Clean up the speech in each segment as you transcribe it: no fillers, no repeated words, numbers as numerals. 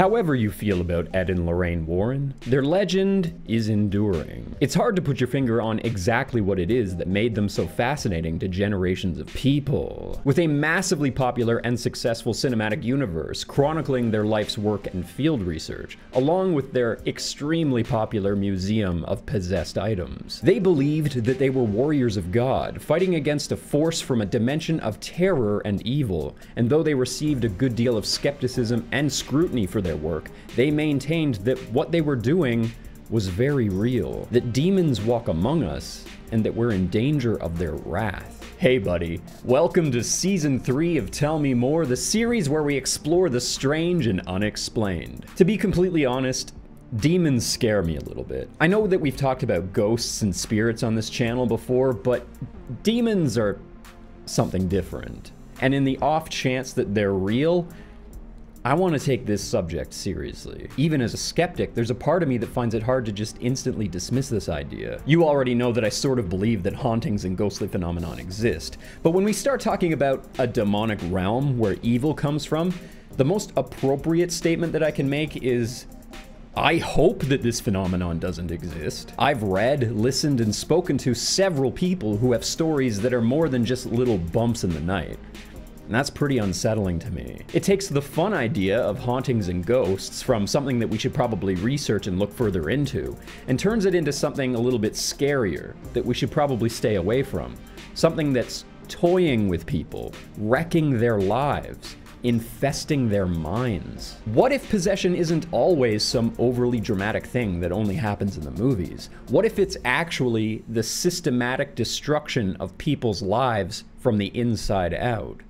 However you feel about Ed and Lorraine Warren, their legend is enduring. It's hard to put your finger on exactly what it is that made them so fascinating to generations of people. With a massively popular and successful cinematic universe chronicling their life's work and field research, along with their extremely popular museum of possessed items, they believed that they were warriors of God, fighting against a force from a dimension of terror and evil, and though they received a good deal of skepticism and scrutiny for their work, they maintained that what they were doing was very real, that demons walk among us, and that we're in danger of their wrath. Hey buddy, welcome to season 3 of Tell Me More, the series where we explore the strange and unexplained. To be completely honest, demons scare me a little bit. I know that we've talked about ghosts and spirits on this channel before, but demons are something different. And in the off chance that they're real, I want to take this subject seriously. Even as a skeptic, there's a part of me that finds it hard to just instantly dismiss this idea. You already know that I sort of believe that hauntings and ghostly phenomenon exist, but when we start talking about a demonic realm where evil comes from, the most appropriate statement that I can make is, I hope that this phenomenon doesn't exist. I've read, listened, and spoken to several people who have stories that are more than just little bumps in the night. And that's pretty unsettling to me. It takes the fun idea of hauntings and ghosts from something that we should probably research and look further into, and turns it into something a little bit scarier that we should probably stay away from. Something that's toying with people, wrecking their lives, infesting their minds. What if possession isn't always some overly dramatic thing that only happens in the movies? What if it's actually the systematic destruction of people's lives from the inside out?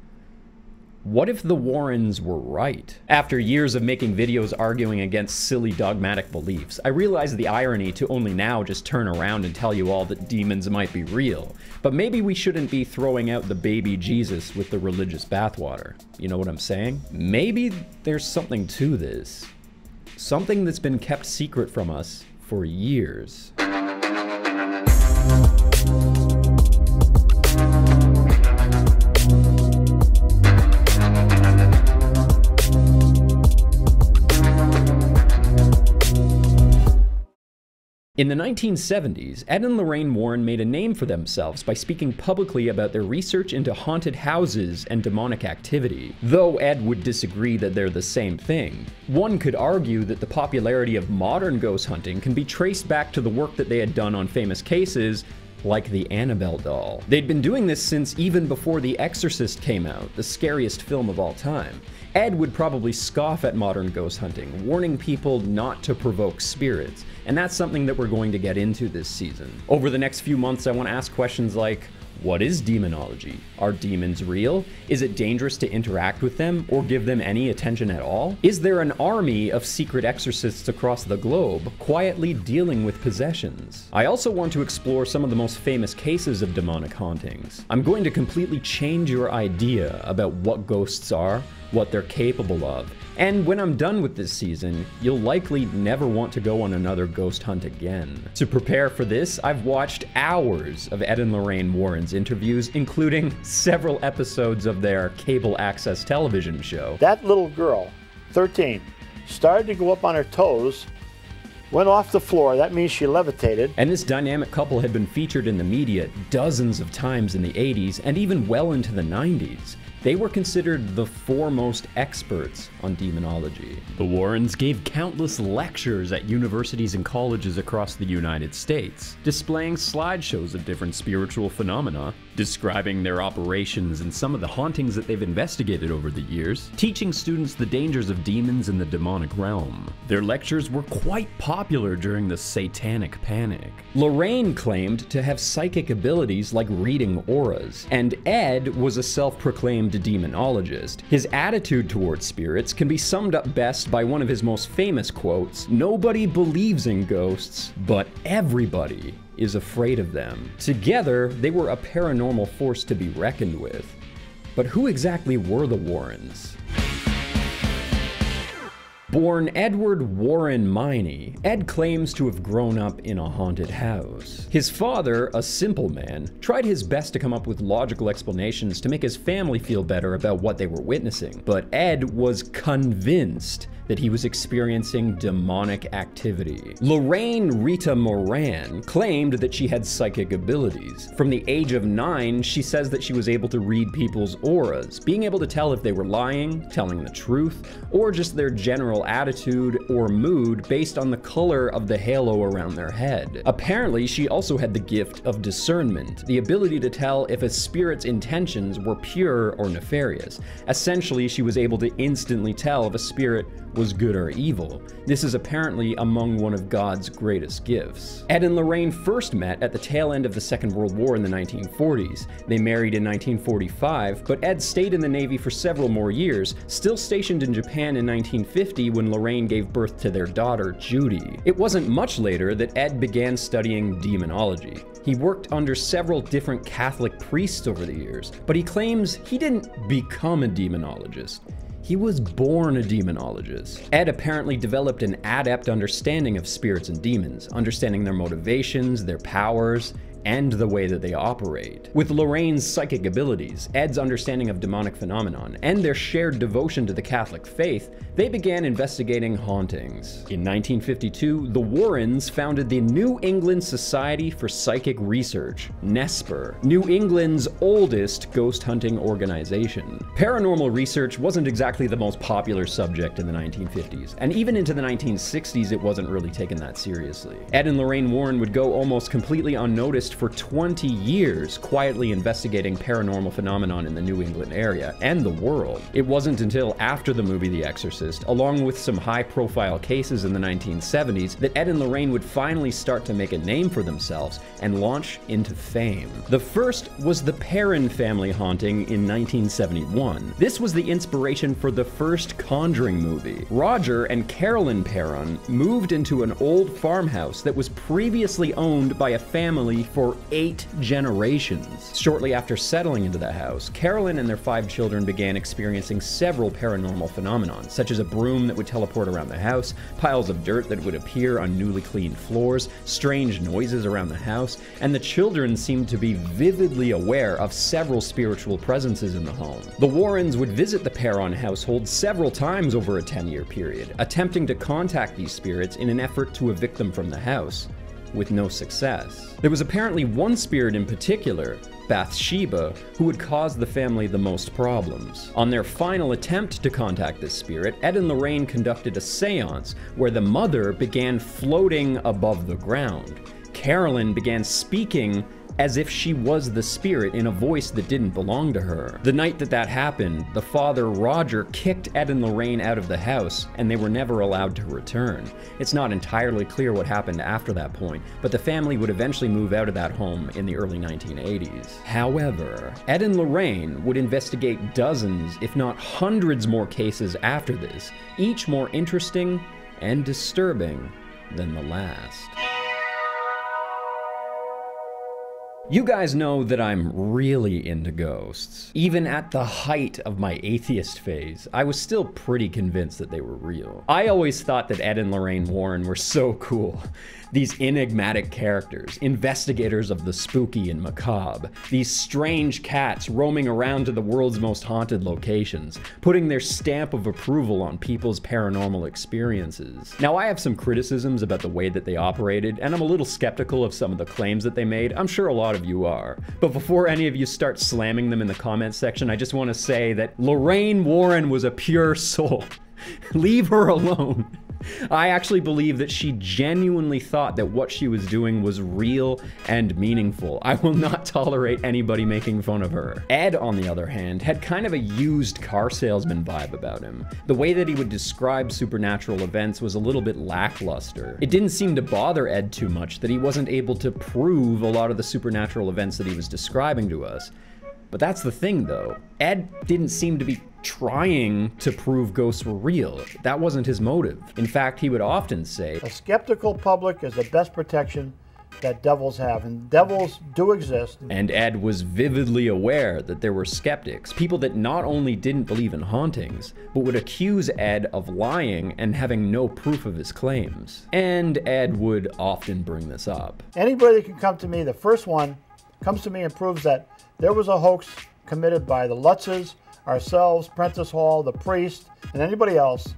What if the Warrens were right? After years of making videos arguing against silly dogmatic beliefs, I realized the irony to only now just turn around and tell you all that demons might be real. But maybe we shouldn't be throwing out the baby Jesus with the religious bathwater. You know what I'm saying? Maybe there's something to this. Something that's been kept secret from us for years. In the 1970s, Ed and Lorraine Warren made a name for themselves by speaking publicly about their research into haunted houses and demonic activity. Though Ed would disagree that they're the same thing, one could argue that the popularity of modern ghost hunting can be traced back to the work that they had done on famous cases like the Annabelle doll. They'd been doing this since even before The Exorcist came out, the scariest film of all time. Ed would probably scoff at modern ghost hunting, warning people not to provoke spirits. And that's something that we're going to get into this season. Over the next few months, I want to ask questions like, what is demonology? Are demons real? Is it dangerous to interact with them or give them any attention at all? Is there an army of secret exorcists across the globe quietly dealing with possessions? I also want to explore some of the most famous cases of demonic hauntings. I'm going to completely change your idea about what ghosts are, what they're capable of, and when I'm done with this season, you'll likely never want to go on another ghost hunt again. To prepare for this, I've watched hours of Ed and Lorraine Warren's interviews, including several episodes of their cable access television show. That little girl, 13, started to go up on her toes, went off the floor, that means she levitated. And this dynamic couple had been featured in the media dozens of times in the 80s and even well into the 90s. They were considered the foremost experts on demonology. The Warrens gave countless lectures at universities and colleges across the United States, displaying slideshows of different spiritual phenomena, describing their operations and some of the hauntings that they've investigated over the years, teaching students the dangers of demons in the demonic realm. Their lectures were quite popular during the Satanic Panic. Lorraine claimed to have psychic abilities like reading auras, and Ed was a self-proclaimed demonologist. His attitude towards spirits can be summed up best by one of his most famous quotes, "Nobody believes in ghosts, but everybody is afraid of them." Together, they were a paranormal force to be reckoned with. But who exactly were the Warrens? Born Edward Warren Miney, Ed claims to have grown up in a haunted house. His father, a simple man, tried his best to come up with logical explanations to make his family feel better about what they were witnessing, but Ed was convinced that he was experiencing demonic activity. Lorraine Rita Moran claimed that she had psychic abilities. From the age of 9, she says that she was able to read people's auras, being able to tell if they were lying, telling the truth, or just their general attitude or mood based on the color of the halo around their head. Apparently, she also had the gift of discernment, the ability to tell if a spirit's intentions were pure or nefarious. Essentially, she was able to instantly tell if a spirit was good or evil. This is apparently among one of God's greatest gifts. Ed and Lorraine first met at the tail end of the Second World War in the 1940s. They married in 1945, but Ed stayed in the Navy for several more years, still stationed in Japan in 1950 when Lorraine gave birth to their daughter, Judy. It wasn't much later that Ed began studying demonology. He worked under several different Catholic priests over the years, but he claims he didn't become a demonologist. He was born a demonologist. Ed apparently developed an adept understanding of spirits and demons, understanding their motivations, their powers, and the way that they operate. With Lorraine's psychic abilities, Ed's understanding of demonic phenomenon, and their shared devotion to the Catholic faith, they began investigating hauntings. In 1952, the Warrens founded the New England Society for Psychic Research, NESPR, New England's oldest ghost hunting organization. Paranormal research wasn't exactly the most popular subject in the 1950s, and even into the 1960s, it wasn't really taken that seriously. Ed and Lorraine Warren would go almost completely unnoticed for 20 years, quietly investigating paranormal phenomenon in the New England area and the world. It wasn't until after the movie The Exorcist, along with some high-profile cases in the 1970s, that Ed and Lorraine would finally start to make a name for themselves and launch into fame. The first was the Perron family haunting in 1971. This was the inspiration for the first Conjuring movie. Roger and Carolyn Perron moved into an old farmhouse that was previously owned by a family for 8 generations. Shortly after settling into the house, Carolyn and their 5 children began experiencing several paranormal phenomena, such as a broom that would teleport around the house, piles of dirt that would appear on newly cleaned floors, strange noises around the house, and the children seemed to be vividly aware of several spiritual presences in the home. The Warrens would visit the Perron household several times over a 10-year period, attempting to contact these spirits in an effort to evict them from the house, with no success. There was apparently one spirit in particular, Bathsheba, who would cause the family the most problems. On their final attempt to contact this spirit, Ed and Lorraine conducted a seance where the mother began floating above the ground. Carolyn began speaking as if she was the spirit in a voice that didn't belong to her. The night that that happened, the father, Roger, kicked Ed and Lorraine out of the house, and they were never allowed to return. It's not entirely clear what happened after that point, but the family would eventually move out of that home in the early 1980s. However, Ed and Lorraine would investigate dozens, if not hundreds more cases after this, each more interesting and disturbing than the last. You guys know that I'm really into ghosts. Even at the height of my atheist phase, I was still pretty convinced that they were real. I always thought that Ed and Lorraine Warren were so cool. These enigmatic characters, investigators of the spooky and macabre, these strange cats roaming around to the world's most haunted locations, putting their stamp of approval on people's paranormal experiences. Now, I have some criticisms about the way that they operated, and I'm a little skeptical of some of the claims that they made. I'm sure a lot of you are. But before any of you start slamming them in the comments section, I just want to say that Lorraine Warren was a pure soul. Leave her alone. I actually believe that she genuinely thought that what she was doing was real and meaningful. I will not tolerate anybody making fun of her. Ed, on the other hand, had kind of a used car salesman vibe about him. The way that he would describe supernatural events was a little bit lackluster. It didn't seem to bother Ed too much that he wasn't able to prove a lot of the supernatural events that he was describing to us. But that's the thing, though. Ed didn't seem to be trying to prove ghosts were real. That wasn't his motive. In fact, he would often say, "A skeptical public is the best protection that devils have, and devils do exist." And Ed was vividly aware that there were skeptics, people that not only didn't believe in hauntings, but would accuse Ed of lying and having no proof of his claims. And Ed would often bring this up. Anybody that can come to me, the first one, comes to me and proves that there was a hoax committed by the Lutzes, ourselves, Prentice Hall, the priest, and anybody else,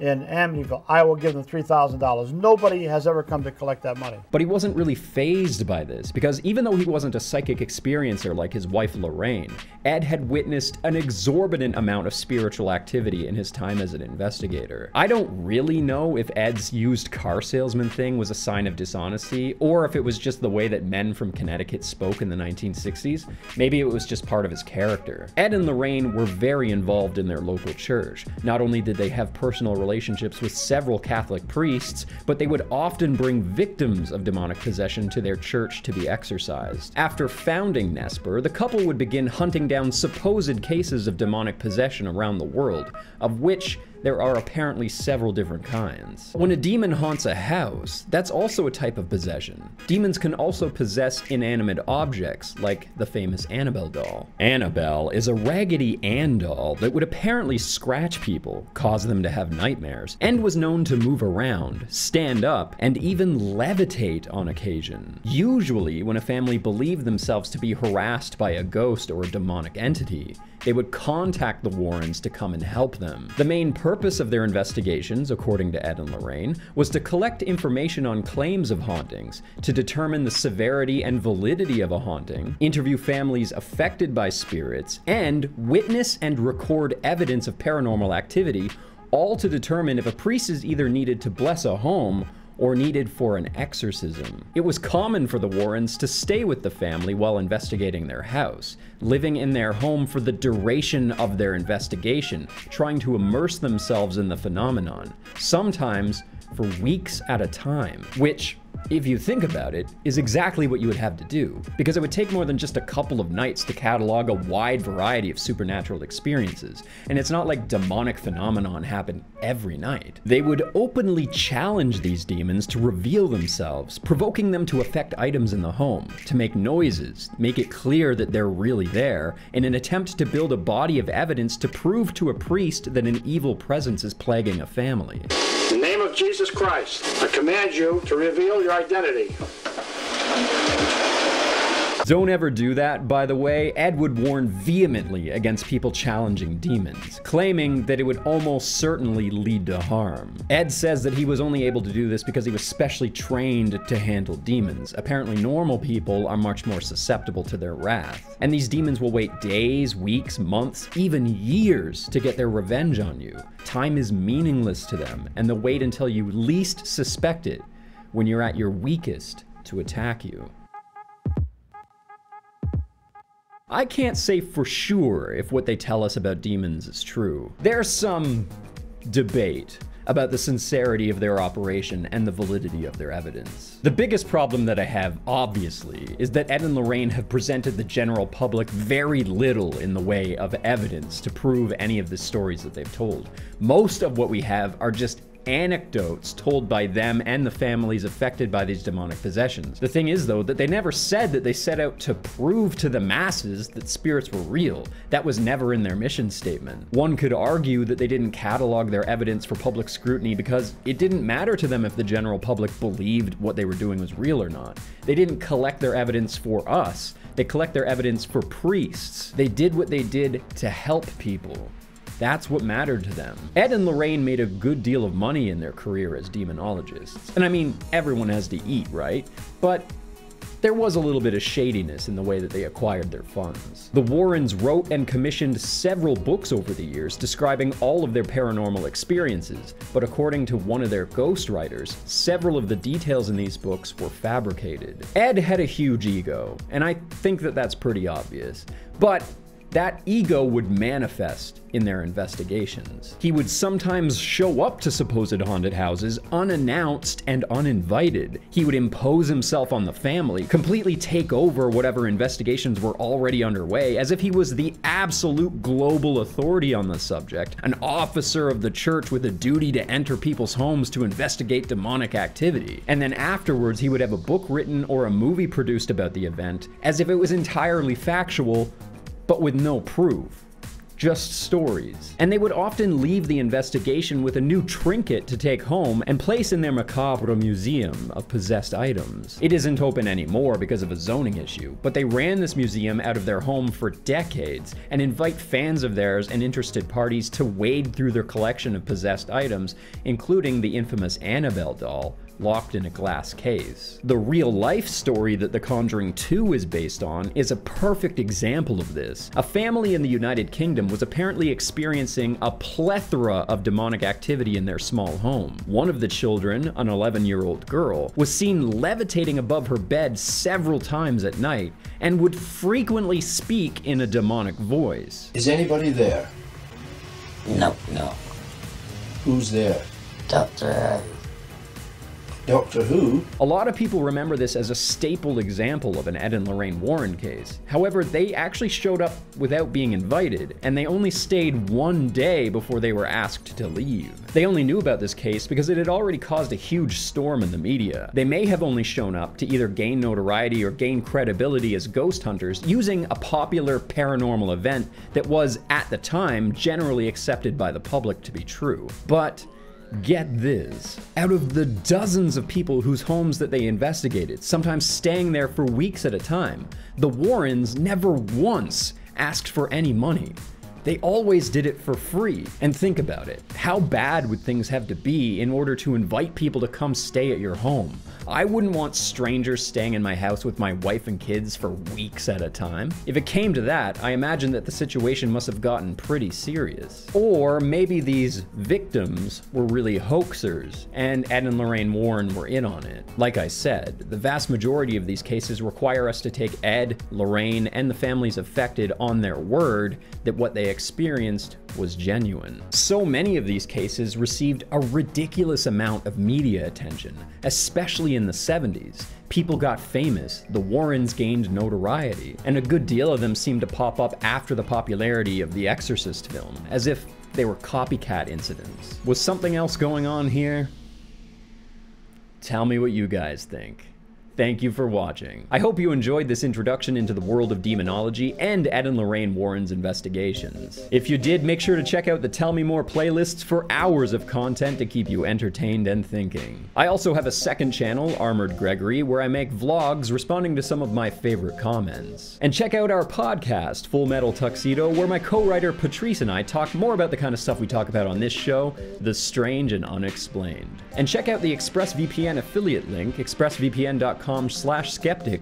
in Amityville, I will give them $3,000. Nobody has ever come to collect that money. But he wasn't really fazed by this, because even though he wasn't a psychic experiencer like his wife Lorraine, Ed had witnessed an exorbitant amount of spiritual activity in his time as an investigator. I don't really know if Ed's used car salesman thing was a sign of dishonesty, or if it was just the way that men from Connecticut spoke in the 1960s. Maybe it was just part of his character. Ed and Lorraine were very involved in their local church. Not only did they have personal relationships with several Catholic priests, but they would often bring victims of demonic possession to their church to be exorcised. After founding NESPR, the couple would begin hunting down supposed cases of demonic possession around the world, of which there are apparently several different kinds. When a demon haunts a house, that's also a type of possession. Demons can also possess inanimate objects, like the famous Annabelle doll. Annabelle is a Raggedy Ann doll that would apparently scratch people, cause them to have nightmares, and was known to move around, stand up, and even levitate on occasion. Usually, when a family believed themselves to be harassed by a ghost or a demonic entity, they would contact the Warrens to come and help them. The main purpose of their investigations, according to Ed and Lorraine, was to collect information on claims of hauntings, to determine the severity and validity of a haunting, interview families affected by spirits, and witness and record evidence of paranormal activity, all to determine if a priest is either needed to bless a home or needed for an exorcism. It was common for the Warrens to stay with the family while investigating their house, living in their home for the duration of their investigation, trying to immerse themselves in the phenomenon, sometimes for weeks at a time, which, if you think about it, is exactly what you would have to do, because it would take more than just a couple of nights to catalog a wide variety of supernatural experiences, and it's not like demonic phenomenon happen every night. They would openly challenge these demons to reveal themselves, provoking them to affect items in the home, to make noises, make it clear that they're really there, in an attempt to build a body of evidence to prove to a priest that an evil presence is plaguing a family. In the name of Jesus Christ, I command you to reveal your identity. Don't ever do that, by the way. Ed would warn vehemently against people challenging demons, claiming that it would almost certainly lead to harm. Ed says that he was only able to do this because he was specially trained to handle demons. Apparently, normal people are much more susceptible to their wrath, and these demons will wait days, weeks, months, even years to get their revenge on you. Time is meaningless to them, and they'll wait until you least suspect it, when you're at your weakest, to attack you. I can't say for sure if what they tell us about demons is true. There's some debate about the sincerity of their operation and the validity of their evidence. The biggest problem that I have, obviously, is that Ed and Lorraine have presented the general public very little in the way of evidence to prove any of the stories that they've told. Most of what we have are just anecdotes told by them and the families affected by these demonic possessions. The thing is, though, that they never said that they set out to prove to the masses that spirits were real. That was never in their mission statement. One could argue that they didn't catalog their evidence for public scrutiny because it didn't matter to them if the general public believed what they were doing was real or not. They didn't collect their evidence for us. They collect their evidence for priests. They did what they did to help people. That's what mattered to them. Ed and Lorraine made a good deal of money in their career as demonologists. And I mean, everyone has to eat, right? But there was a little bit of shadiness in the way that they acquired their funds. The Warrens wrote and commissioned several books over the years describing all of their paranormal experiences, but according to one of their ghostwriters, several of the details in these books were fabricated. Ed had a huge ego, and I think that that's pretty obvious. But that ego would manifest in their investigations. He would sometimes show up to supposed haunted houses unannounced and uninvited. He would impose himself on the family, completely take over whatever investigations were already underway, as if he was the absolute global authority on the subject, an officer of the church with a duty to enter people's homes to investigate demonic activity. And then afterwards, he would have a book written or a movie produced about the event, as if it was entirely factual, but with no proof. just stories. And they would often leave the investigation with a new trinket to take home and place in their macabre museum of possessed items. It isn't open anymore because of a zoning issue, but they ran this museum out of their home for decades and invite fans of theirs and interested parties to wade through their collection of possessed items, including the infamous Annabelle doll, locked in a glass case. The real-life story that The Conjuring 2 is based on is a perfect example of this. A family in the United Kingdom was apparently experiencing a plethora of demonic activity in their small home. One of the children, an 11-year-old girl, was seen levitating above her bed several times at night and would frequently speak in a demonic voice. Is anybody there? No. Who's there? Doctor. Doctor Who? A lot of people remember this as a staple example of an Ed and Lorraine Warren case. However, they actually showed up without being invited, and they only stayed one day before they were asked to leave. They only knew about this case because it had already caused a huge storm in the media. They may have only shown up to either gain notoriety or gain credibility as ghost hunters using a popular paranormal event that was, at the time, generally accepted by the public to be true. But get this. Out of the dozens of people whose homes that they investigated, sometimes staying there for weeks at a time, the Warrens never once asked for any money. They always did it for free. And think about it. How bad would things have to be in order to invite people to come stay at your home? I wouldn't want strangers staying in my house with my wife and kids for weeks at a time. If it came to that, I imagine that the situation must have gotten pretty serious. Or maybe these victims were really hoaxers, and Ed and Lorraine Warren were in on it. Like I said, the vast majority of these cases require us to take Ed, Lorraine, and the families affected on their word that what they experienced was genuine. So many of these cases received a ridiculous amount of media attention, especially in the 70s. People got famous, the Warrens gained notoriety, and a good deal of them seemed to pop up after the popularity of the Exorcist film, as if they were copycat incidents. Was something else going on here? Tell me what you guys think. Thank you for watching. I hope you enjoyed this introduction into the world of demonology and Ed and Lorraine Warren's investigations. If you did, make sure to check out the Tell Me More playlists for hours of content to keep you entertained and thinking. I also have a second channel, Armored Gregory, where I make vlogs responding to some of my favorite comments. And check out our podcast, Full Metal Tuxedo, where my co-writer Patrice and I talk more about the kind of stuff we talk about on this show, the strange and unexplained. And check out the ExpressVPN affiliate link, expressvpn.com/skeptic,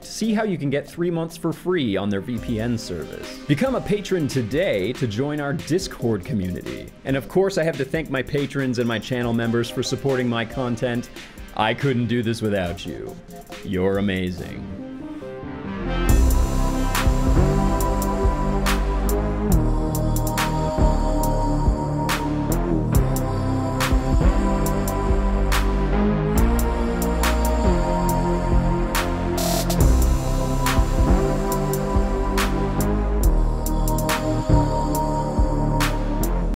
to see how you can get 3 months for free on their VPN service. Become a patron today to join our Discord community. And of course, I have to thank my patrons and my channel members for supporting my content. I couldn't do this without you. You're amazing.